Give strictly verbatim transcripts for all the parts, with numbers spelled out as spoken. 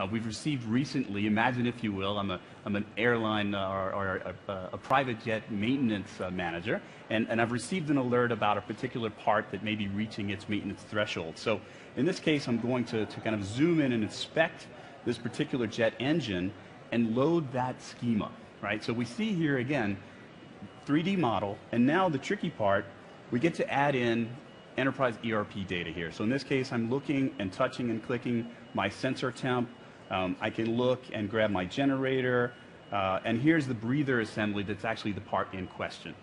Uh, we've received recently, imagine if you will, I'm, a, I'm an airline uh, or, or a, a private jet maintenance uh, manager, and, and I've received an alert about a particular part that may be reaching its maintenance threshold. So in this case, I'm going to, to kind of zoom in and inspect this particular jet engine and load that schema, right? So we see here again, three D model, and now the tricky part, we get to add in enterprise E R P data here. So in this case, I'm looking and touching and clicking my sensor temp. Um, I can look and grab my generator, uh, and here's the breather assembly that's actually the part in question.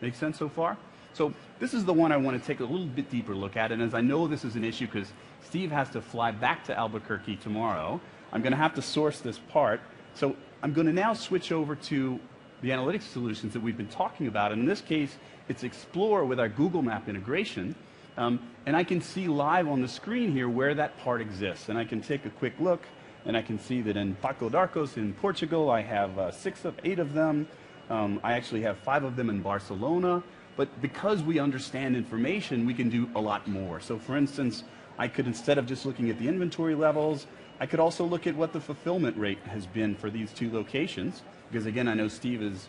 Make sense so far? So this is the one I want to take a little bit deeper look at, and as I know this is an issue because Steve has to fly back to Albuquerque tomorrow, I'm going to have to source this part. So I'm going to now switch over to the analytics solutions that we've been talking about, and in this case, it's Explorer with our Google Map integration, um, and I can see live on the screen here where that part exists, and I can take a quick look, and I can see that in Paco Darcos in Portugal, I have uh, six of eight of them. Um, I actually have five of them in Barcelona, but because we understand information, we can do a lot more. So for instance, I could, instead of just looking at the inventory levels, I could also look at what the fulfillment rate has been for these two locations, because again, I know Steve is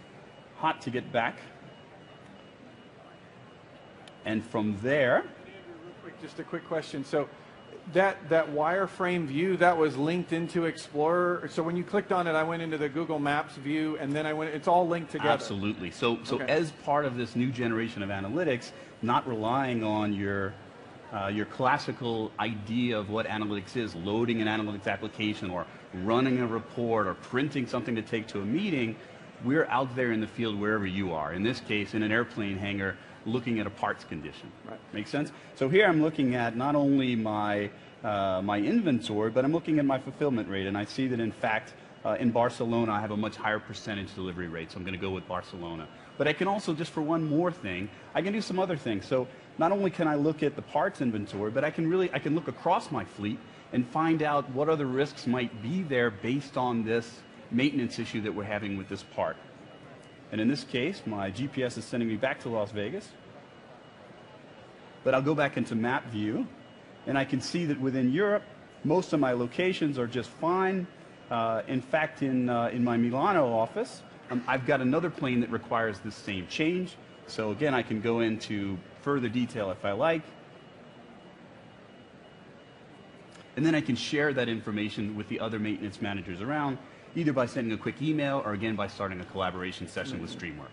hot to get back. And from there... Real quick, just a quick question. So that, that wireframe view, that was linked into Explorer. So when you clicked on it, I went into the Google Maps view, and then I went, it's all linked together. Absolutely. So, so okay. As part of this new generation of analytics, not relying on your Uh, your classical idea of what analytics is, loading an analytics application or running a report or printing something to take to a meeting, we're out there in the field wherever you are. In this case, in an airplane hangar, looking at a parts condition. Right. Make sense? So here I'm looking at not only my, uh, my inventory, but I'm looking at my fulfillment rate, and I see that in fact uh, in Barcelona I have a much higher percentage delivery rate, so I'm going to go with Barcelona. But I can also, just for one more thing, I can do some other things. So not only can I look at the parts inventory, but I can really, I can look across my fleet and find out what other risks might be there based on this maintenance issue that we're having with this part. And in this case, my G P S is sending me back to Las Vegas. But I'll go back into map view, and I can see that within Europe, most of my locations are just fine. Uh, in fact, in, uh, in my Milano office, Um, I've got another plane that requires this same change. So again, I can go into further detail if I like. And then I can share that information with the other maintenance managers around, either by sending a quick email or again by starting a collaboration session with StreamWorks.